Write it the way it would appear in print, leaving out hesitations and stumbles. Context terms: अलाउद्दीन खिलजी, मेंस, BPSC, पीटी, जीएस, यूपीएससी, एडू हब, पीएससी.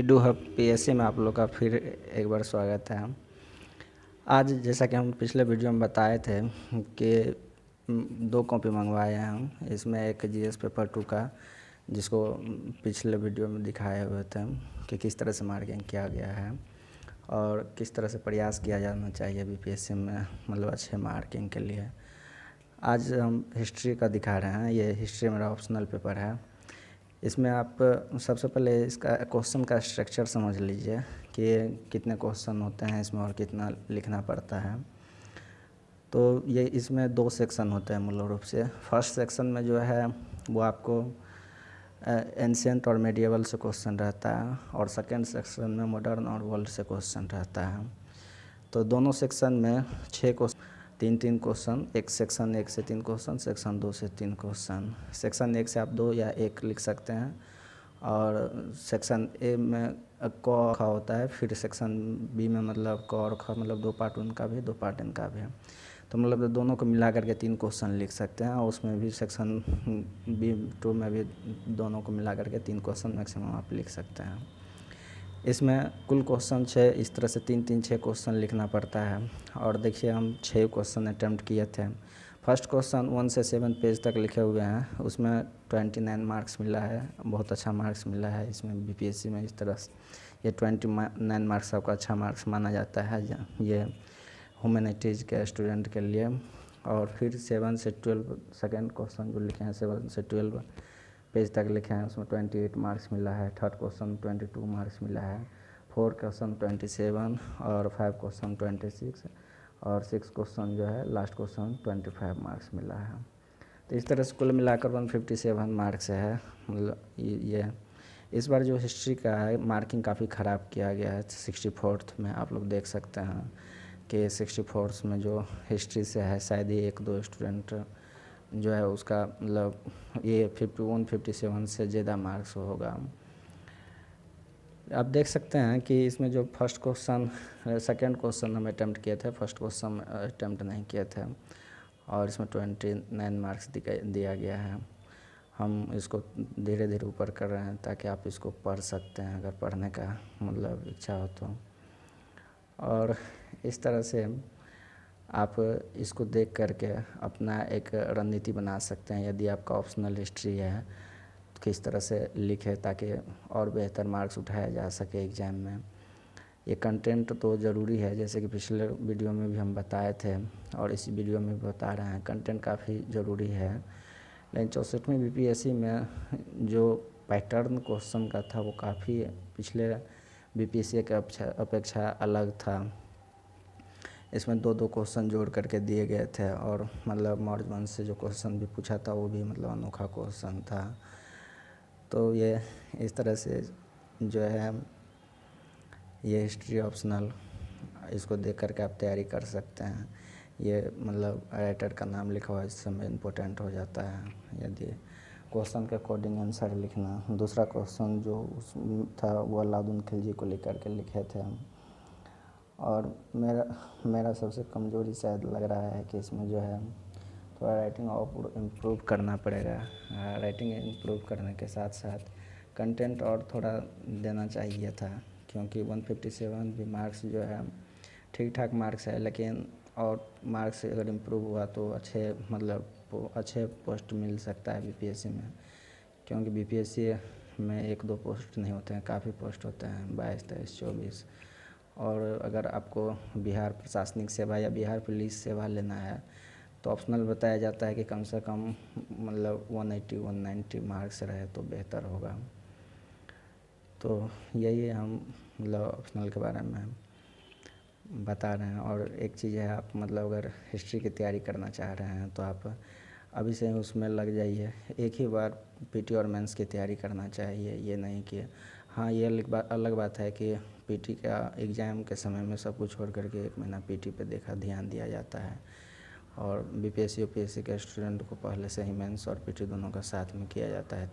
एडू हब पीएससी में आप लोग का फिर एक बार स्वागत है। आज जैसा कि हम पिछले वीडियो में बताए थे कि 2 कॉपी मंगवाए हैं हम, इसमें एक जीएस पेपर 2 का, जिसको पिछले वीडियो में दिखाए हुए थे कि किस तरह से मार्किंग किया गया है और किस तरह से प्रयास किया जाना चाहिए बीपीएससी में, मतलब अच्छे मार्किंग के लिए। आज हम हिस्ट्री का दिखा रहे हैं। ये हिस्ट्री मेरा ऑप्शनल पेपर है। इसमें आप सबसे पहले इसका क्वेश्चन का स्ट्रक्चर समझ लीजिए कि कितने क्वेश्चन होते हैं इसमें और कितना लिखना पड़ता है। तो ये इसमें 2 सेक्शन होते हैं मूल रूप से। फर्स्ट सेक्शन में जो है वो आपको एंशिएंट और मेडिएवल से क्वेश्चन रहता है, और सेकेंड सेक्शन में मॉडर्न और वर्ल्ड से क्वेश्चन रहता है। तो दोनों सेक्शन में 6 क्वेश्चन, 3-3 क्वेश्चन, एक सेक्शन 1 से 3 क्वेश्चन, सेक्शन 2 से 3 क्वेश्चन। सेक्शन 1 से आप 2 या 1 लिख सकते हैं, और सेक्शन ए में क और ख होता है, फिर सेक्शन बी में मतलब क और ख, मतलब 2 पार्ट उनका भी 2 पार्ट इनका भी है। तो मतलब दोनों को मिला करके 3 क्वेश्चन लिख सकते हैं, और उसमें भी सेक्शन B2 में भी दोनों को मिला करके 3 क्वेश्चन मैक्सिमम आप लिख सकते हैं। इसमें कुल क्वेश्चन 6, इस तरह से 3-3-6 क्वेश्चन लिखना पड़ता है। और देखिए हम 6 क्वेश्चन अटैम्प्ट किए थे। फर्स्ट क्वेश्चन 1 से 7 पेज तक लिखे हुए हैं, उसमें 29 मार्क्स मिला है, बहुत अच्छा मार्क्स मिला है। इसमें बीपीएससी में इस तरह से ये 29 मार्क्स आपका अच्छा मार्क्स माना जाता है, ये ह्यूमैनिटीज़ के स्टूडेंट के लिए। और फिर 7 से 12 सेकेंड क्वेश्चन जो लिखे हैं, 7 से 12 पेज तक लिखे हैं, उसमें 28 मार्क्स मिला है। थर्ड क्वेश्चन 22 मार्क्स मिला है, 4 क्वेश्चन 27 और 5 क्वेश्चन 26 और 6 क्वेश्चन जो है लास्ट क्वेश्चन 25 मार्क्स मिला है। तो इस तरह से कुल मिलाकर 157 मार्क्स है। मतलब ये इस बार जो हिस्ट्री का है मार्किंग काफ़ी ख़राब किया गया है। 64 में आप लोग देख सकते हैं कि 64 में जो हिस्ट्री से है शायद ही 1-2 स्टूडेंट जो है उसका मतलब ये 51-57 से ज़्यादा मार्क्स होगा। आप देख सकते हैं कि इसमें जो फर्स्ट क्वेश्चन सेकंड क्वेश्चन हम अटैम्प्ट किए थे, फर्स्ट क्वेश्चन अटैम्प्ट नहीं किए थे, और इसमें 29 मार्क्स दिया गया है। हम इसको धीरे धीरे ऊपर कर रहे हैं ताकि आप इसको पढ़ सकते हैं अगर पढ़ने का मतलब इच्छा हो तो। और इस तरह से आप इसको देख करके अपना एक रणनीति बना सकते हैं यदि आपका ऑप्शनल हिस्ट्री है तो किस तरह से लिखे ताकि और बेहतर मार्क्स उठाया जा सके एग्ज़ाम में। ये कंटेंट तो ज़रूरी है, जैसे कि पिछले वीडियो में भी हम बताए थे और इसी वीडियो में भी बता रहे हैं। कंटेंट काफ़ी ज़रूरी है, लेकिन 64वीं बीपीएससी में जो पैटर्न क्वेश्चन का था वो काफ़ी पिछले बीपीएससी के अपेक्षा अलग था। इसमें 2-2 क्वेश्चन जोड़ करके दिए गए थे, और मतलब मॉडल 1 से जो क्वेश्चन भी पूछा था वो भी मतलब अनोखा क्वेश्चन था। तो ये इस तरह से जो है ये हिस्ट्री ऑप्शनल, इसको देख करके आप तैयारी कर सकते हैं। ये मतलब राइटर का नाम लिखा हुआ इस समय इम्पोर्टेंट हो जाता है यदि क्वेश्चन के अकॉर्डिंग आंसर लिखना। दूसरा क्वेश्चन जो था वो अलाउद्दीन खिलजी को लेकर के लिखे थे। और मेरा सबसे कमज़ोरी शायद लग रहा है कि इसमें जो है थोड़ा राइटिंग और इम्प्रूव करना पड़ेगा। राइटिंग इम्प्रूव करने के साथ साथ कंटेंट और थोड़ा देना चाहिए था, क्योंकि 157 भी मार्क्स जो है ठीक ठाक मार्क्स है, लेकिन और मार्क्स अगर इम्प्रूव हुआ तो अच्छे मतलब अच्छे पोस्ट मिल सकता है बीपीएससी में, क्योंकि बीपीएससी में 1-2 पोस्ट नहीं होते हैं, काफ़ी पोस्ट होते हैं 22, 23, 24। और अगर आपको बिहार प्रशासनिक सेवा या बिहार पुलिस सेवा लेना है तो ऑप्शनल बताया जाता है कि कम से कम मतलब 180-190 मार्क्स रहे तो बेहतर होगा। तो यही हम मतलब ऑप्शनल के बारे में बता रहे हैं। और एक चीज़ है, आप मतलब अगर हिस्ट्री की तैयारी करना चाह रहे हैं तो आप अभी से उसमें लग जाइए। एक ही बार पीटी और मेंस की तैयारी करना चाहिए, ये नहीं कि हाँ ये अलग बात है कि पीटी का एग्ज़ाम के समय में सब कुछ छोड़ करके 1 महीना पीटी पे देखा ध्यान दिया जाता है, और बीपीएससी यूपीएससी के स्टूडेंट को पहले से ही मेंस और पीटी दोनों का साथ में किया जाता है।